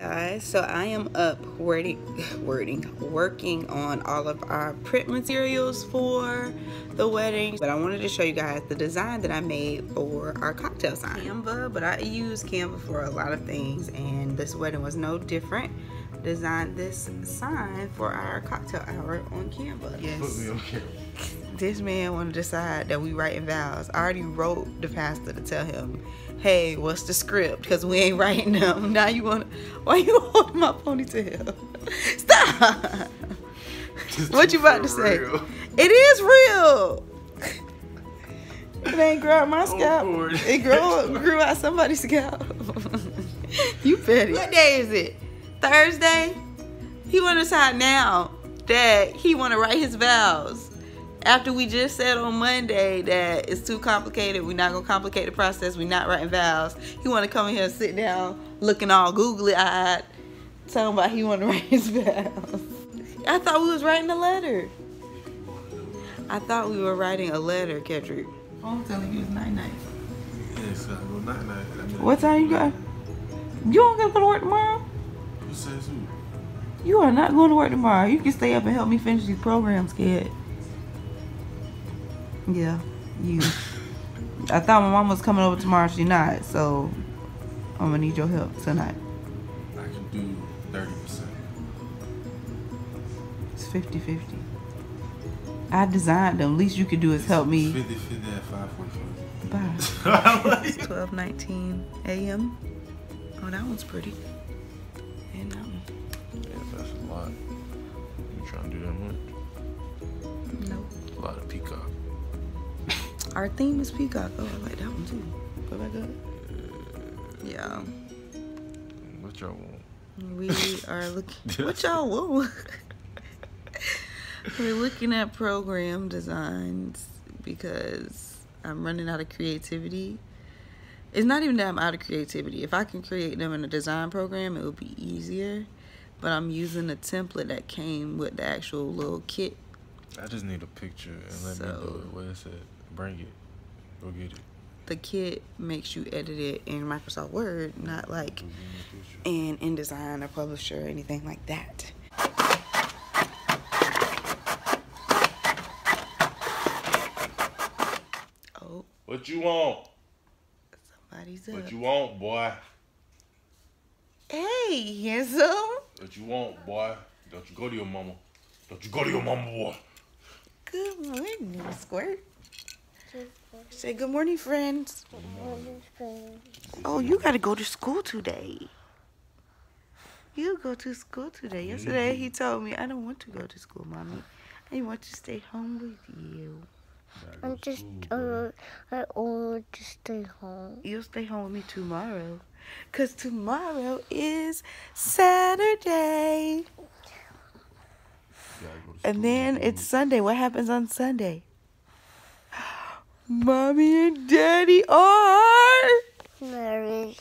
Guys, so I am up working on all of our print materials for the wedding, but I wanted to show you guys the design that I made for our cocktail sign. Canva, but I use Canva for a lot of things, and this wedding was no different. Designed this sign for our cocktail hour on Canva. Yes. This man wanted to decide that we writing vows. I already wrote the pastor to tell him, hey, what's the script? Because we ain't writing them. Now you want to, why you holding my ponytail? Stop. What you about to say? Real. It is real. It ain't grow out my scalp. Oh, it grew out somebody's scalp. You petty. What day is it? Thursday? He want to decide now that he want to write his vows. After we just said on Monday that it's too complicated, we're not going to complicate the process, we're not writing vows. He want to come in here and sit down, looking all googly-eyed, talking about he want to write his vows. I thought we was writing a letter. I thought we were writing a letter, Kedrick. Oh, I'm telling you, it's night-night. Yes, I go night-night. What time you got? You don't got to go to work tomorrow? You said so. You are not going to work tomorrow. You can stay up and help me finish these programs, Ked. Yeah, you. I thought my mom was coming over tomorrow. She's not, so I'm gonna need your help tonight. I can do 30%. It's 50-50. I designed them. Least you could do is help me. 50-50 at 5:45. Bye. 12:19 a.m. Oh, that one's pretty. And that one. Yeah, that's a lot. You trying to do that much? Nope. A lot of peacock. Our theme is peacock. Oh, I like that one too. Go back up. Yeah. What y'all want? We are looking. What y'all want? We're looking at program designs because I'm running out of creativity. It's not even that I'm out of creativity. If I can create them in a design program, it would be easier. But I'm using a template that came with the actual little kit. I just need a picture and let me know what it said. Bring it. Go get it. The kit makes you edit it in Microsoft Word, not like in InDesign or Publisher or anything like that. Oh. What you want? Somebody's up. What you want, boy? Hey, handsome. What you want, boy? Don't you go to your mama. Don't you go to your mama, boy. Good morning, Squirt. Say good morning, friends. Good morning, friends. Oh, you gotta go to school today. You go to school today. Yesterday he told me, I don't want to go to school, mommy. I want to stay home with you. I'm just, I want to stay home. You'll stay home with me tomorrow. Because tomorrow is Saturday. And then it's Sunday. What happens on Sunday? Mommy and Daddy are married.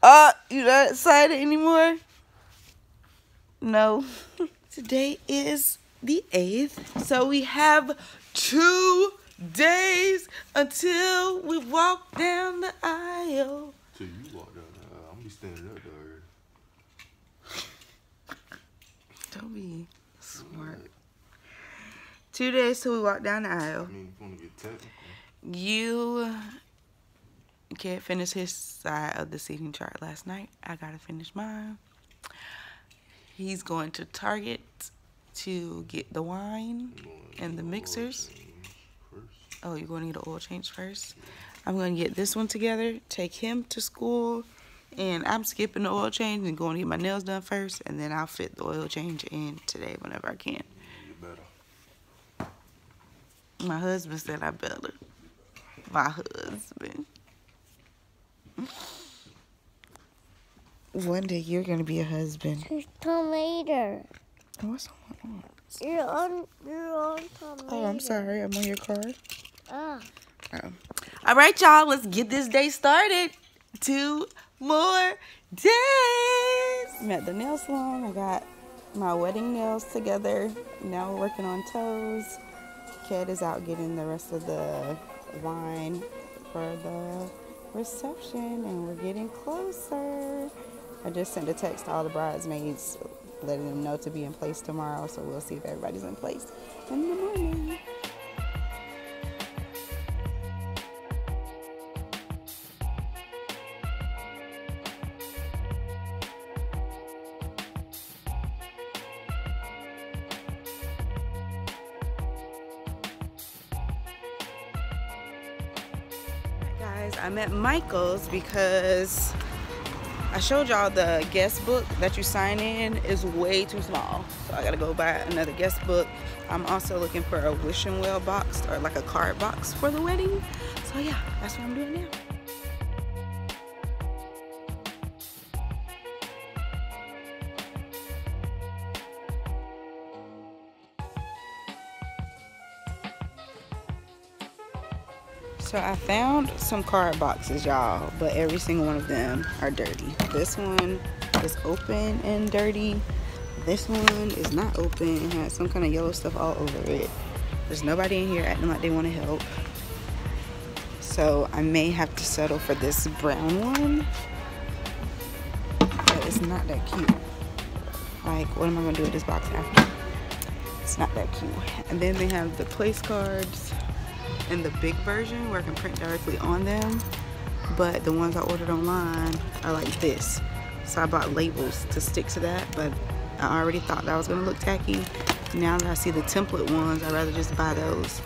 Oh, you not excited anymore? No. Today is the 8th, so we have 2 days until we walk down the aisle. So you walk down the aisle. I'm gonna be standing up there. Don't be smart. 2 days till we walk down the aisle. I mean, you wanna get technical. You can't finish his side of the seating chart last night. I gotta finish mine. He's going to Target to get the wine and the mixers. Oh, you're going to get an oil change first? I'm going to get this one together, take him to school, and I'm skipping the oil change and going to get my nails done first, and then I'll fit the oil change in today whenever I can. My husband said I better. My husband. One day you're gonna be a husband. There's tomato. What's on? You're on tomato. Oh, I'm sorry. I'm on your card. Ah. Oh. All right, y'all. Let's get this day started. 2 more days. I'm at the nail salon. I got my wedding nails together. Now we're working on toes. Ked is out getting the rest of the wine for the reception, and we're getting closer. I just sent a text to all the bridesmaids, letting them know to be in place tomorrow, so we'll see if everybody's in place in the morning. Guys, I'm at Michael's because I showed y'all the guest book that you sign in is way too small, so I gotta go buy another guest book. I'm also looking for a wishing well box or like a card box for the wedding. So yeah, that's what I'm doing now. So I found some card boxes, y'all, but every single one of them are dirty. This one is open and dirty. This one is not open and has some kind of yellow stuff all over it. There's nobody in here acting like they want to help. So I may have to settle for this brown one, but it's not that cute. Like, what am I going to do with this box after? It's not that cute. And then they have the place cards in the big version where I can print directly on them, but the ones I ordered online are like this, so I bought labels to stick to that, but I already thought that was gonna look tacky. Now that I see the template ones, I'd rather just buy those,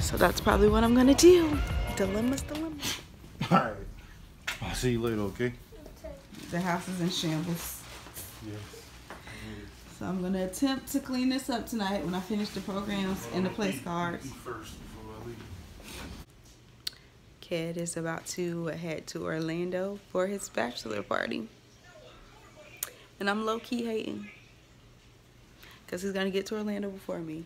so that's probably what I'm gonna do. Dilemmas. All right, I'll see you later. Okay, the house is in shambles. Yes. So I'm gonna attempt to clean this up tonight when I finish the programs and the place cards. Ked is about to head to Orlando for his bachelor party. And I'm low-key hating, because he's gonna get to Orlando before me.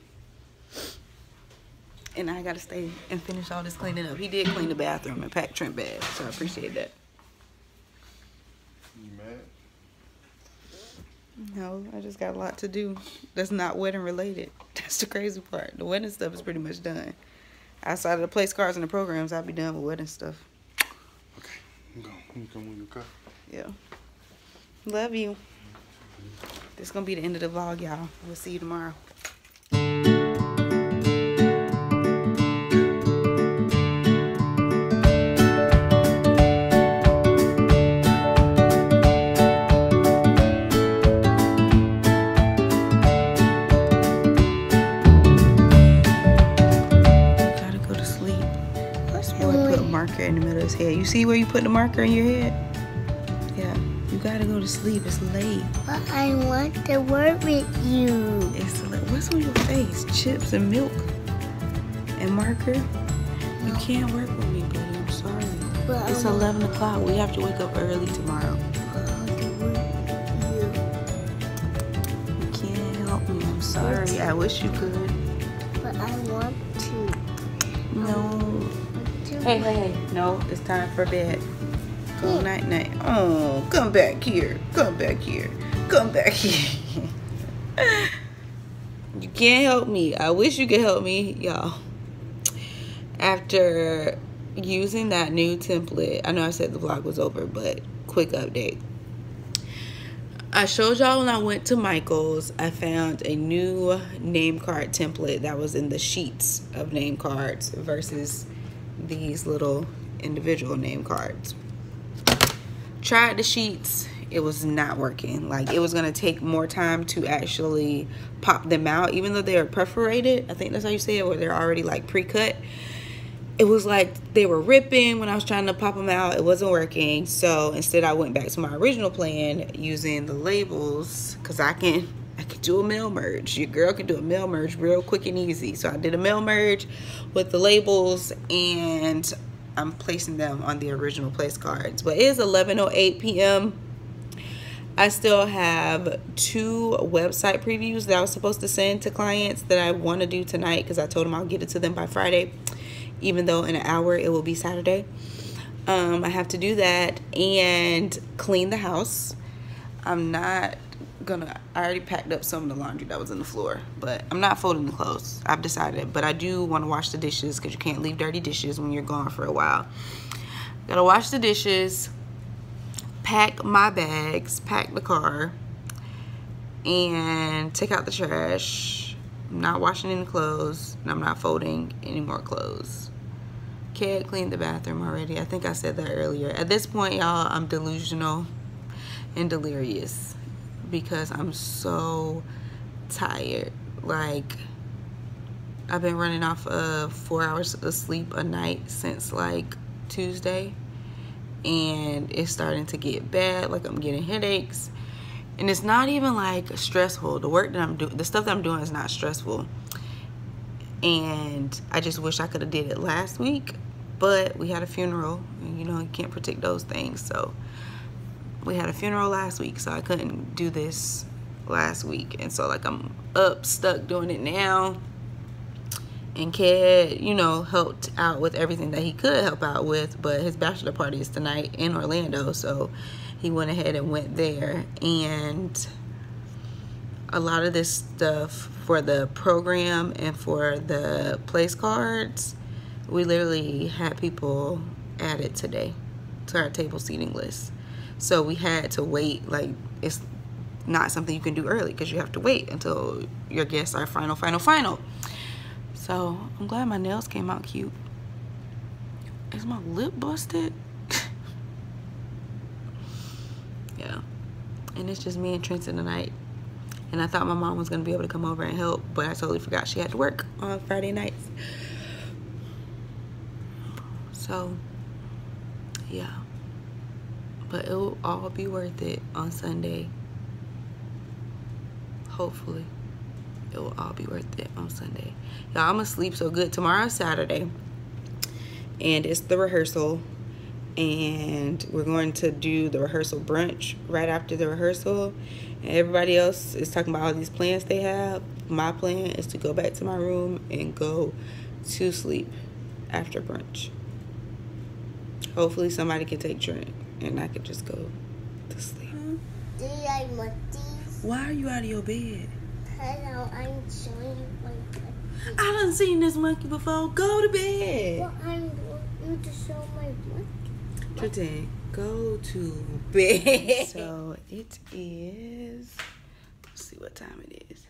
And I gotta stay and finish all this cleaning up. He did clean the bathroom and pack Trent bed, so I appreciate that. You mad? No, I just got a lot to do that's not wedding related. That's the crazy part. The wedding stuff is pretty much done. Outside of the place cards and the programs, I'll be done with wedding stuff. Okay, I'm going. You come with your car. Yeah. Love you. This is going to be the end of the vlog, y'all. We'll see you tomorrow. In the middle of his head. You see where you put the marker in your head? Yeah. You gotta go to sleep. It's late. But I want to work with you. It's late. What's on your face? Chips and milk and marker? No. You can't work with me, buddy. I'm sorry. But it's 11 o'clock. We have to wake up early tomorrow. I want to work with you. You can't help me. I'm sorry. I wish you could. But I want to. No. Hey. No, it's time for bed. Go night. Oh, come back here. Come back here. You can't help me. I wish you could help me, y'all. After using that new template, I know I said the vlog was over, but quick update. I showed y'all when I went to Michael's, I found a new name card template that was in the sheets of name cards versus these little individual name cards. Tried the sheets, it was not working. Like, it was gonna take more time to actually pop them out, even though they are perforated. I think that's how you say it, where they're already like pre-cut. It was like they were ripping when I was trying to pop them out. It wasn't working, so instead I went back to my original plan using the labels, because I could do a mail merge. Your girl can do a mail merge real quick and easy. So I did a mail merge with the labels, and I'm placing them on the original place cards. But it is 11:08 p.m. I still have 2 website previews that I was supposed to send to clients that I want to do tonight, because I told them I'll get it to them by Friday, even though in an hour it will be Saturday. I have to do that and clean the house. I already packed up some of the laundry that was in the floor, but I'm not folding the clothes. I've decided, but I do want to wash the dishes, because you can't leave dirty dishes when you're gone for a while. Gotta wash the dishes, pack my bags, pack the car, and take out the trash. I'm not washing any clothes, and I'm not folding any more clothes. Ked cleaned the bathroom already. I think I said that earlier. At this point, y'all, I'm delusional and delirious because I'm so tired. Like, I've been running off of 4 hours of sleep a night since like Tuesday, and it's starting to get bad. Like, I'm getting headaches, and it's not even like stressful. The work that I'm doing, the stuff that I'm doing, is not stressful. And I just wish I could have did it last week, but we had a funeral, and you know, you can't predict those things. So we had a funeral last week, so I couldn't do this last week. And so like, I'm up, stuck doing it now. And Ked, you know, helped out with everything that he could help out with, but his bachelor party is tonight in Orlando, so he went ahead and went there. And a lot of this stuff for the program and for the place cards, we literally had people added today to our table seating list. So we had to wait. Like, it's not something you can do early because you have to wait until your guests are final. So I'm glad my nails came out cute. Is my lip busted? Yeah. And it's just me and Trenton tonight. And I thought my mom was going to be able to come over and help, but I totally forgot she had to work on Friday nights. So, yeah. But it will all be worth it on Sunday. Hopefully. It will all be worth it on Sunday. Y'all, I'm gonna sleep so good. Tomorrow's Saturday, and it's the rehearsal, and we're going to do the rehearsal brunch right after the rehearsal. And everybody else is talking about all these plans they have. My plan is to go back to my room and go to sleep after brunch. Hopefully somebody can take Trent and I could just go to sleep. Why are you out of your bed? Hello, I'm showing my monkey. I done seen this monkey before. Go to bed. Well, I'm going to show my monkey. Trenton, go to bed. So it is, let's see what time it is.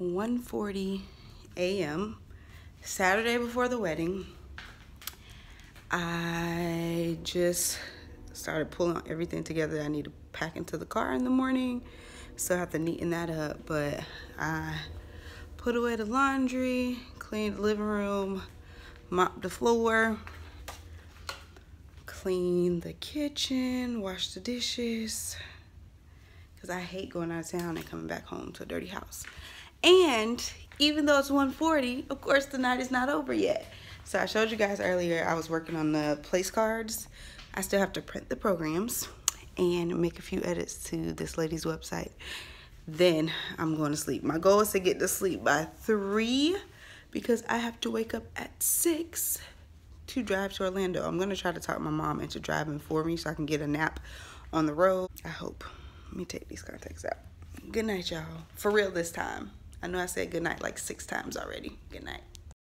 1:40 a.m. Saturday before the wedding. I just started pulling everything together that I need to pack into the car in the morning. Still have to neaten that up, but I put away the laundry, cleaned the living room, mopped the floor, cleaned the kitchen, washed the dishes, because I hate going out of town and coming back home to a dirty house. And even though it's 1:40, of course the night is not over yet. So I showed you guys earlier, I was working on the place cards. I still have to print the programs and make a few edits to this lady's website. Then I'm going to sleep. My goal is to get to sleep by 3 because I have to wake up at 6 to drive to Orlando. I'm going to try to talk my mom into driving for me so I can get a nap on the road. I hope. Let me take these contacts out. Good night, y'all. For real this time. I know I said good night like 6 times already. Good night.